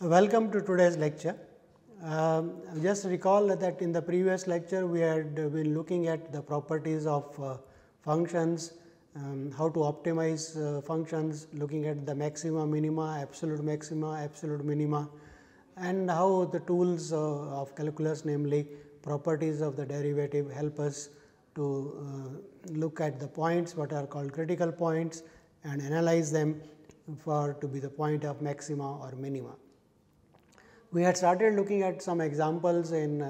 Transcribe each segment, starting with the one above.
Welcome to today's lecture. Just recall that in the previous lecture we had been looking at the properties of functions, how to optimize functions, looking at the maxima, minima, absolute maxima, absolute minima, and how the tools of calculus, namely properties of the derivative, help us to look at the points what are called critical points and analyze them to be the point of maxima or minima. We had started looking at some examples in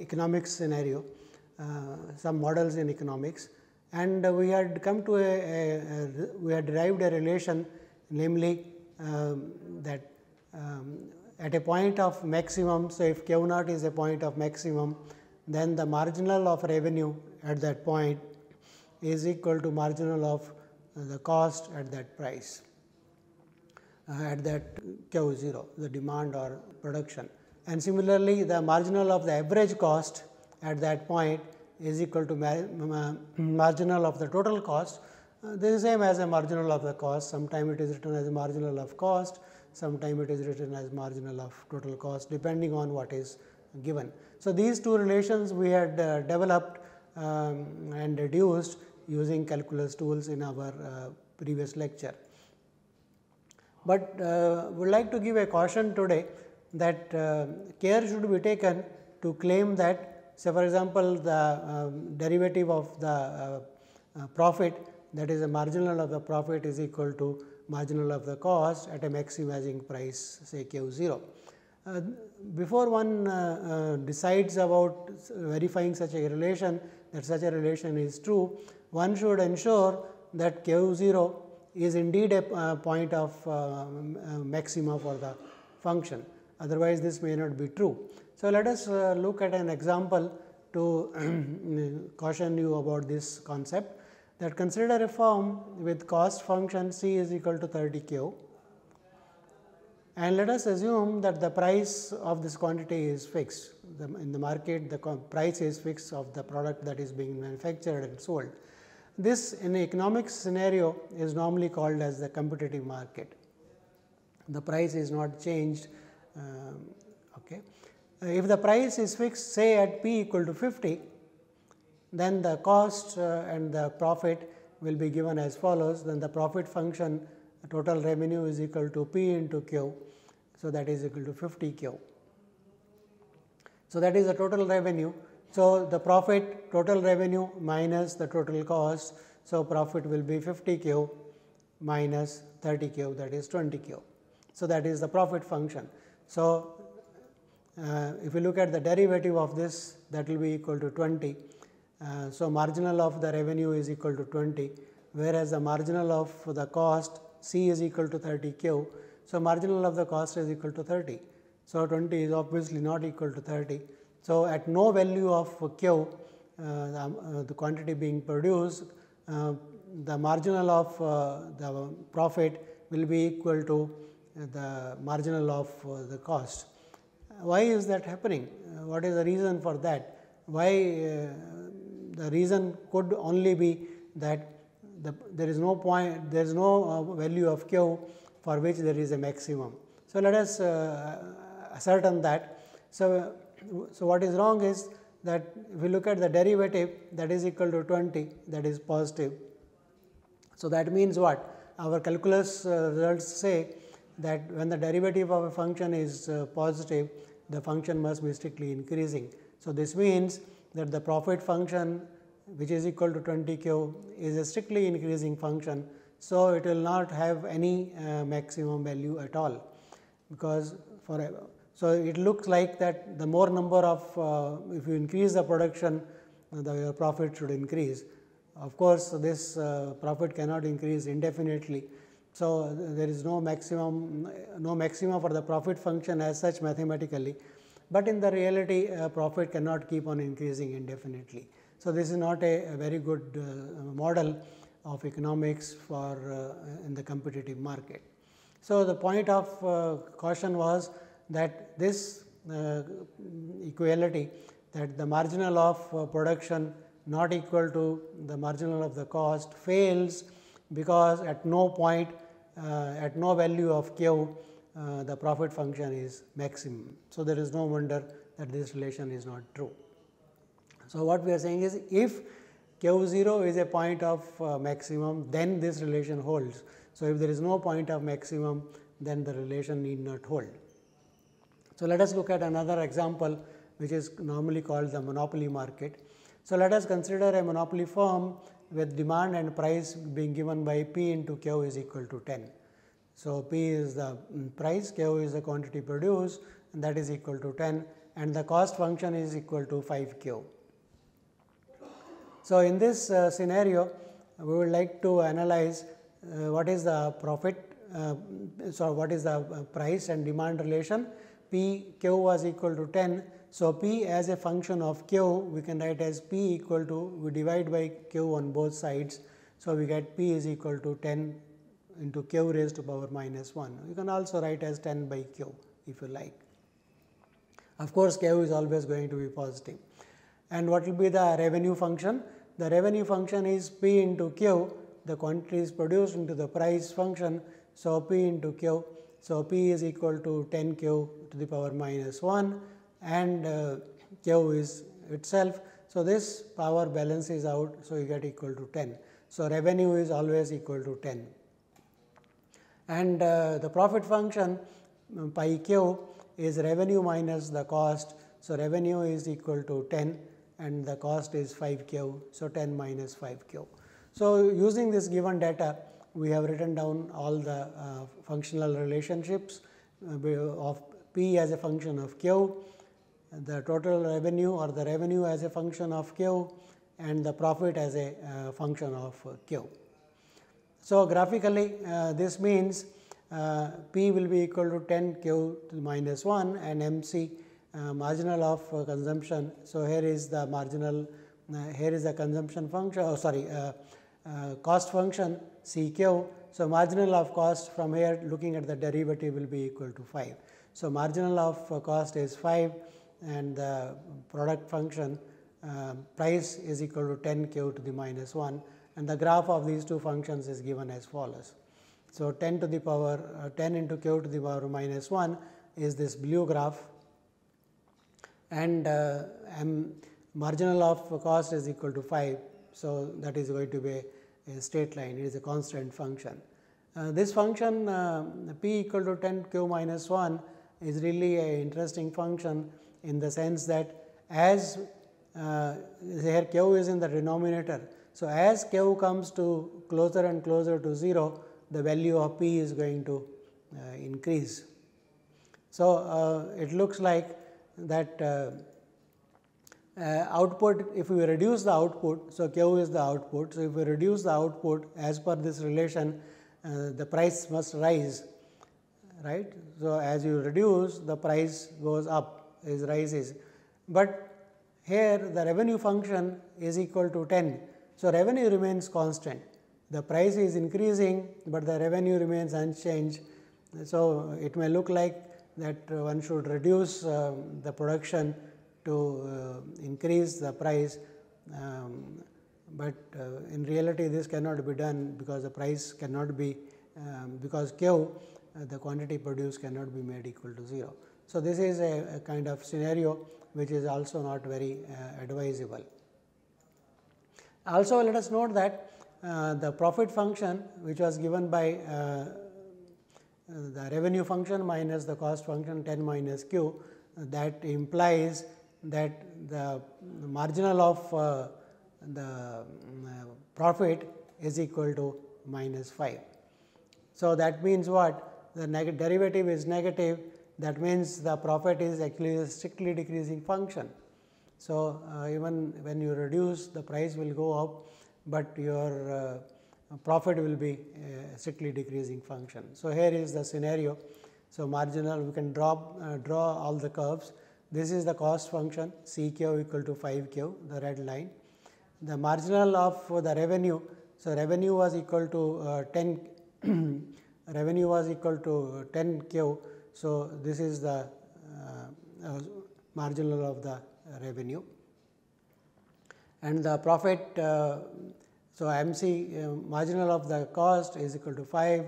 economic scenario, some models in economics, and we had come to we had derived a relation, namely that at a point of maximum. So, if Q0 is a point of maximum, then the marginal of revenue at that point is equal to marginal of the cost at that price, at that Q0, the demand or production. And similarly, the marginal of the average cost at that point is equal to marginal of the total cost. This is same as a marginal of the cost. Sometimes it is written as marginal of cost, sometimes it is written as marginal of total cost, depending on what is given. So, these two relations we had developed and deduced using calculus tools in our previous lecture. But would like to give a caution today that care should be taken to claim that, say, for example, the derivative of the profit, that is the marginal of the profit, is equal to marginal of the cost at a maximizing price, say Q0. Before one decides about verifying such a relation, that such a relation is true, one should ensure that Q0 is indeed a point of maxima for the function, otherwise this may not be true. So, let us look at an example to caution you about this concept. That consider a firm with cost function C is equal to 30Q, and let us assume that the price of this quantity is fixed. In the market, the price is fixed of the product that is being manufactured and sold. This, in economic scenario, is normally called as the competitive market. The price is not changed. Okay. If the price is fixed, say at P equal to 50, then the cost and the profit will be given as follows. Then the profit function, the total revenue, is equal to P into Q. So, that is equal to 50Q. So, that is the total revenue. So, the profit, total revenue minus the total cost. So, profit will be 50Q minus 30Q, that is 20Q. So, that is the profit function. So, if you look at the derivative of this, that will be equal to 20. So, marginal of the revenue is equal to 20, whereas the marginal of the cost C is equal to 30Q. So, marginal of the cost is equal to 30. So, 20 is obviously not equal to 30. So, at no value of Q, the quantity being produced, the marginal of the profit will be equal to the marginal of the cost. Why is that happening? What is the reason for that? Why? The reason could only be that there is no point, there is no value of Q for which there is a maximum. So, let us ascertain that. So, what is wrong is that if we look at the derivative, that is equal to 20, that is positive. So, that means what? Our calculus results say that when the derivative of a function is positive, the function must be strictly increasing. So, this means that the profit function, which is equal to 20Q, is a strictly increasing function. So, it will not have any maximum value at all, because forever. So, it looks like that the more number of, if you increase the production, your profit should increase. Of course, this profit cannot increase indefinitely. So, there is no maximum, no maxima for the profit function as such mathematically, but in the reality, profit cannot keep on increasing indefinitely. So, this is not a very good model of economics for in the competitive market. So, the point of caution was that this equality, that the marginal of production not equal to the marginal of the cost, fails because at no point at no value of q the profit function is maximum. So, there is no wonder that this relation is not true. So, what we are saying is if q0 is a point of maximum, then this relation holds. So, if there is no point of maximum, then the relation need not hold. So, let us look at another example which is normally called the monopoly market. So, let us consider a monopoly firm with demand and price being given by P into Q is equal to 10. So, P is the price, Q is the quantity produced, and that is equal to 10, and the cost function is equal to 5Q. So, in this scenario, we would like to analyze what is the profit, what is the price and demand relation. P Q was equal to 10. So, P as a function of Q, we can write as P equal to, we divide by Q on both sides. So, we get P is equal to 10 into Q raised to power minus 1. You can also write as 10 by Q if you like. Of course, Q is always going to be positive. And what will be the revenue function? The revenue function is P into Q, the quantity is produced into the price function. So, P into Q. So, P is equal to 10Q to the power minus 1 and Q is itself. So, this power balances out. So, you get equal to 10. So, revenue is always equal to 10. And the profit function pi Q is revenue minus the cost. So, revenue is equal to 10 and the cost is 5Q. So, 10 minus 5Q. So, using this given data, we have written down all the functional relationships of P as a function of Q, the total revenue or the revenue as a function of Q, and the profit as a function of Q. So, graphically this means P will be equal to 10Q to the minus 1 and MC marginal of consumption. So, here is the marginal, here is the consumption function, oh, sorry, cost function CQ. So, marginal of cost from here looking at the derivative will be equal to 5. So, marginal of cost is 5 and the product function price is equal to 10Q to the minus 1 and the graph of these two functions is given as follows. So, 10 to the power 10 into Q to the power minus 1 is this blue graph and marginal of cost is equal to 5. So, that is going to be a straight line, it is a constant function. This function P equal to 10Q minus 1 is really an interesting function in the sense that as here Q is in the denominator. So, as Q comes to closer and closer to 0, the value of P is going to increase. So, it looks like that output, if we reduce the output, so Q is the output. So, if we reduce the output as per this relation, the price must rise, right. So, as you reduce, the price goes up, is rises. But here the revenue function is equal to 10. So, revenue remains constant. The price is increasing, but the revenue remains unchanged. So, it may look like that one should reduce the production to increase the price, but in reality this cannot be done because the price cannot be, because Q the quantity produced cannot be made equal to 0. So, this is a kind of scenario which is also not very advisable. Also, let us note that the profit function which was given by the revenue function minus the cost function 10 minus Q, that implies that the marginal of the profit is equal to minus 5. So, that means what? The derivative is negative, that means the profit is actually a strictly decreasing function. So, even when you reduce the price will go up, but your profit will be a strictly decreasing function. So, here is the scenario. So, marginal we can draw all the curves. This is the cost function CQ equal to 5Q, the red line. The marginal of the revenue. So, revenue was equal to 10 revenue was equal to 10Q. So, this is the marginal of the revenue and the profit. So, MC marginal of the cost is equal to 5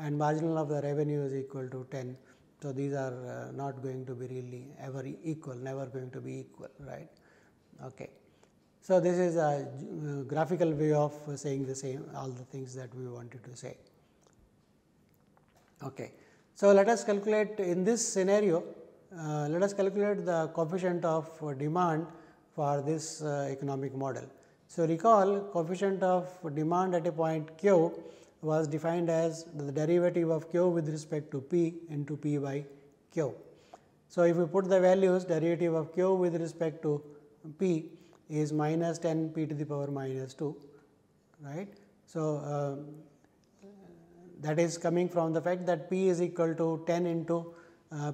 and marginal of the revenue is equal to 10. So, these are not going to be really ever equal, never going to be equal, right. Okay. So, this is a graphical way of saying the same all the things that we wanted to say. Okay. So, let us calculate in this scenario, let us calculate the coefficient of demand for this economic model. So, recall coefficient of demand at a point q was defined as the derivative of q with respect to p into p by q. So, if we put the values, derivative of q with respect to p is minus 10 p to the power minus 2, right. So, that is coming from the fact that p is equal to 10 into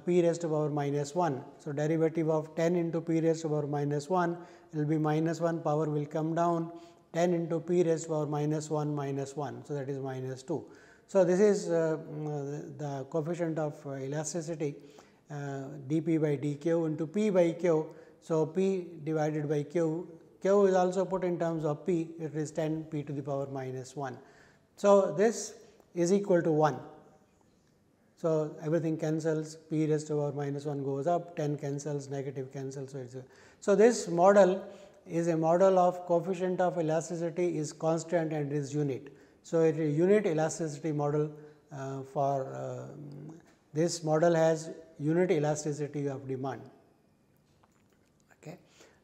p raised to power minus 1. So, derivative of 10 into p raised to power minus 1 will be minus 1, power will come down, 10 into p raised to power minus 1 minus 1. So, that is minus 2. So, this is the coefficient of elasticity dp by dq into p by q. So, p divided by q, q is also put in terms of p, it is 10 p to the power minus 1. So, this is equal to 1. So, everything cancels, p raised to power minus 1 goes up, 10 cancels, negative cancels. So, this model is a model of coefficient of elasticity is constant and is unit. So, it is a unit elasticity model for this model has unit elasticity of demand.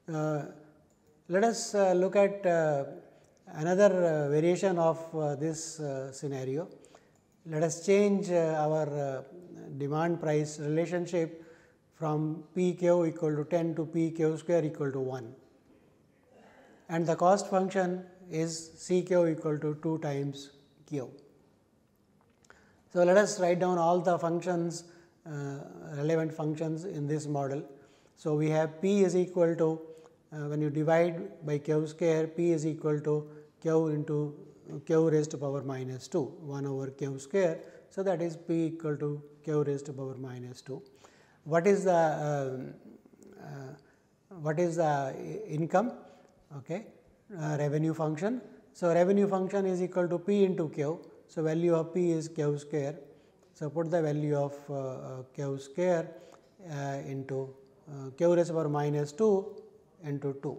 Let us look at another variation of this scenario. Let us change our demand price relationship from PQ equal to 10 to PQ square equal to 1, and the cost function is CQ equal to 2 times Q. So, let us write down all the functions, relevant functions in this model. So, we have P is equal to when you divide by q square, p is equal to q into q raised to power minus 2, 1 over q square. So, that is p equal to q raised to power minus 2. What is the income? Okay. Revenue function. So, revenue function is equal to p into q. So, value of p is q square. So, put the value of q square into q raised to power minus 2 into 2.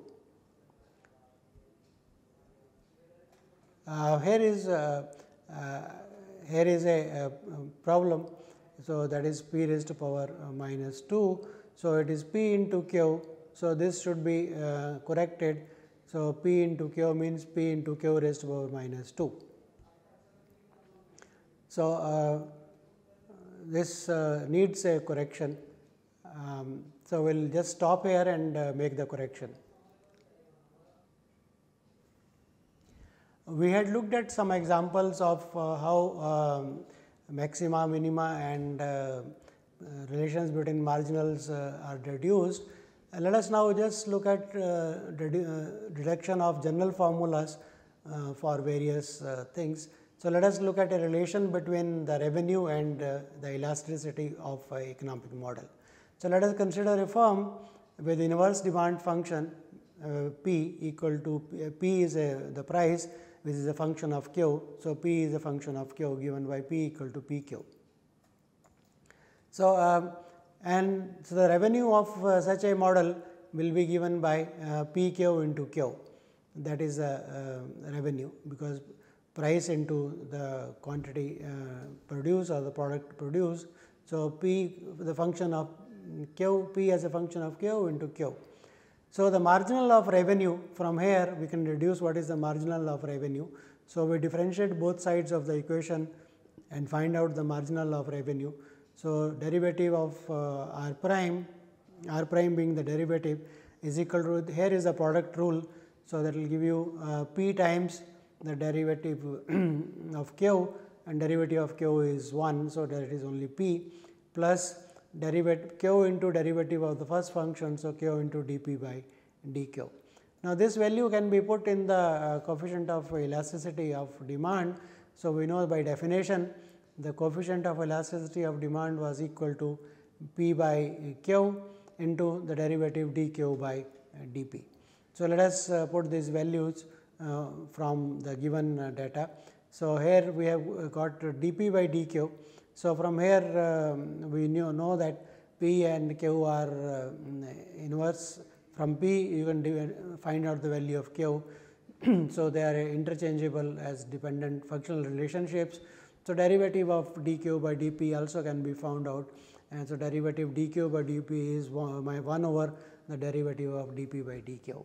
Here is a problem. So, that is p raised to power minus 2. So, it is p into q. So, this should be corrected. So, p into q means p into q raised to power minus 2. So, this needs a correction. So, we will just stop here and make the correction. We had looked at some examples of how maxima, minima and relations between marginals are deduced. Let us now just look at deduction of general formulas for various things. So, let us look at a relation between the revenue and the elasticity of an economic model. So, let us consider a firm with inverse demand function P equal to P is the price which is a function of Q. So, P is a function of Q given by P equal to PQ. So, so the revenue of such a model will be given by PQ into Q, that is the revenue, because price into the quantity produced or the product produced. So, P the function of Q, P as a function of Q into Q. So, the marginal of revenue from here we can deduce what is the marginal of revenue. So, we differentiate both sides of the equation and find out the marginal of revenue. So, derivative of r prime being the derivative is equal to, here is the product rule. So, that will give you P times the derivative of Q, and derivative of Q is 1. So, that is only P plus derivative q into derivative of the first function. So, q into dp by dq. Now, this value can be put in the coefficient of elasticity of demand. So, we know by definition the coefficient of elasticity of demand was equal to p by q into the derivative dq by dp. So, let us put these values from the given data. So, here we have got dP by dQ. So, from here we know that P and Q are inverse. From P you can find out the value of Q. So, they are interchangeable as dependent functional relationships. So, derivative of dQ by dP also can be found out, and so derivative dQ by dP is 1 over the derivative of dP by dQ.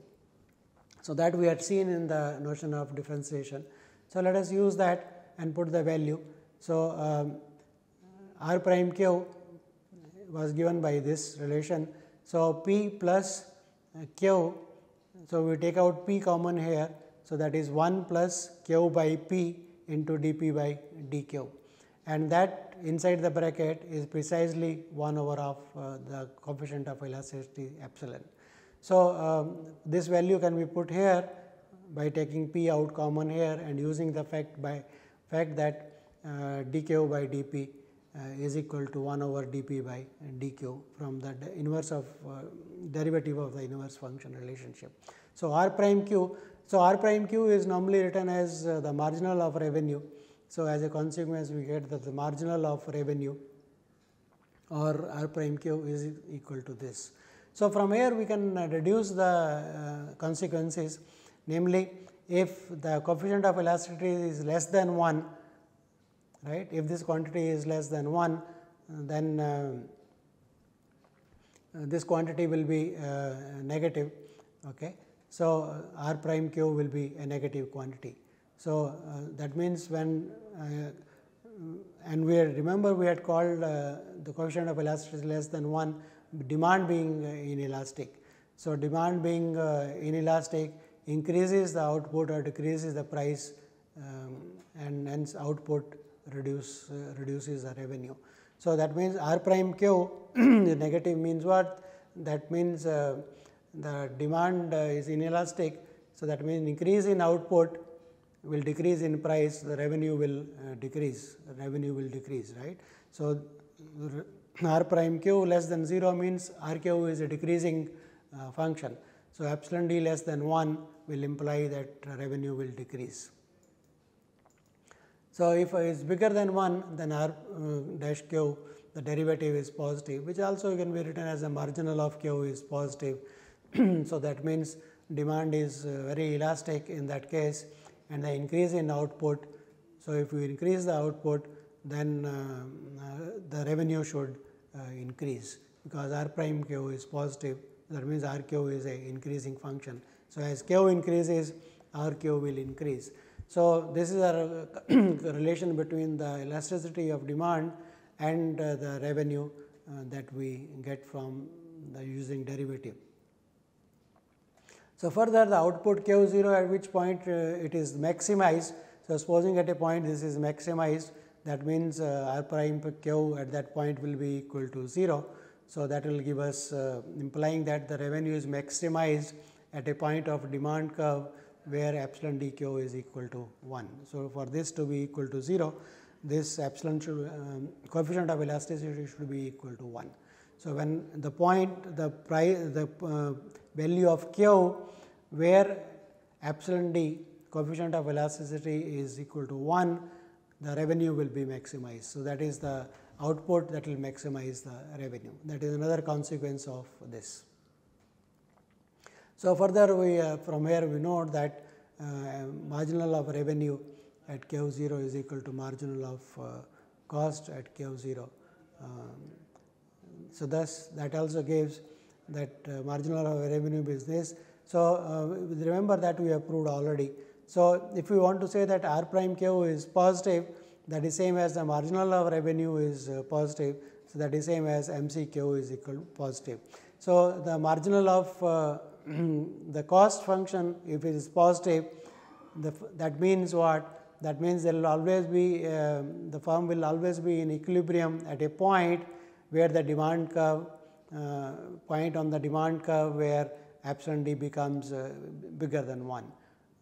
So, that we had seen in the notion of differentiation. So, let us use that and put the value. So, R prime Q was given by this relation. So, P plus Q. So, we take out P common here. So, that is 1 plus Q by P into dP by dQ, and that inside the bracket is precisely 1 over of the coefficient of elasticity epsilon. So, this value can be put here by taking P out common here and using the fact that dQ by dP is equal to 1 over dP by dQ from the inverse of derivative of the inverse function relationship. So, R prime Q. So, R prime Q is normally written as the marginal of revenue. So, as a consequence we get that the marginal of revenue or R prime Q is equal to this. So, from here we can reduce the consequences, namely if the coefficient of elasticity is less than 1, right, if this quantity is less than 1, then this quantity will be negative. Okay. So, R prime Q will be a negative quantity. So, that means when and we remember we had called the coefficient of elasticity less than 1 demand being inelastic. So, demand being inelastic increases the output or decreases the price, and hence output reduces the revenue. So, that means R prime Q negative means what? That means the demand is inelastic. So, that means increase in output will decrease in price, the revenue will decrease, right. So, R prime Q less than 0 means R Q is a decreasing function. So, epsilon d less than 1 will imply that revenue will decrease. So, if it is bigger than 1, then R dash Q, the derivative is positive, which also can be written as the marginal of Q is positive. So, that means demand is very elastic in that case, and the increase in output. So, if we increase the output, then the revenue should increase, because R prime Q is positive. That means R Q is an increasing function. So, as Q increases, R Q will increase. So, this is a relation between the elasticity of demand and the revenue that we get from the using derivative. So, further the output Q0, at which point it is maximized. So, supposing at a point this is maximized, that means R prime Q at that point will be equal to 0. So, that will give us implying that the revenue is maximized at a point of demand curve where epsilon dQ is equal to 1. So, for this to be equal to 0, this epsilon should, coefficient of elasticity should be equal to 1. So, when the point, the price, the value of Q where epsilon d, coefficient of elasticity, is equal to 1, the revenue will be maximized. So, that is the output that will maximize the revenue. That is another consequence of this. So, further we from here we note that marginal of revenue at Q0 is equal to marginal of cost at Q0. So, thus that also gives that marginal of revenue is this. So, remember that we have proved already. So, if we want to say that R prime Q is positive, that is same as the marginal of revenue is positive. So, that is same as MCQ is equal to positive. So, the marginal of the cost function, if it is positive, that means what? That means there will always be the firm will always be in equilibrium at a point where the demand curve, point on the demand curve where epsilon d becomes bigger than 1,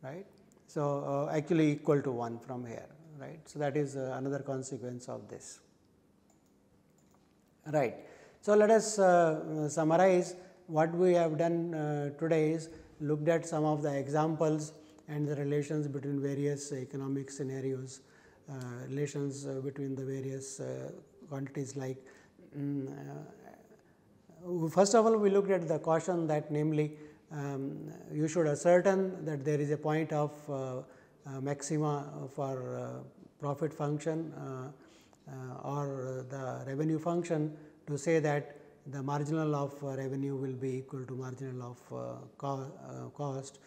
right. So, actually equal to 1 from here. Right. So, that is another consequence of this. Right. So, let us summarize what we have done today is looked at some of the examples and the relations between various economic scenarios, relations between the various quantities like first of all we looked at the caution that namely you should ascertain that there is a point of maxima for profit function or the revenue function to say that the marginal of revenue will be equal to marginal of cost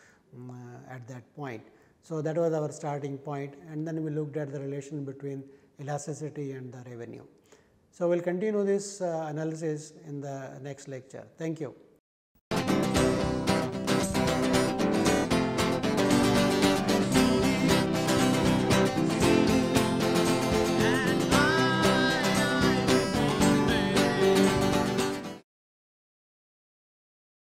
at that point. So, that was our starting point, and then we looked at the relation between elasticity and the revenue. So, we will continue this analysis in the next lecture. Thank you.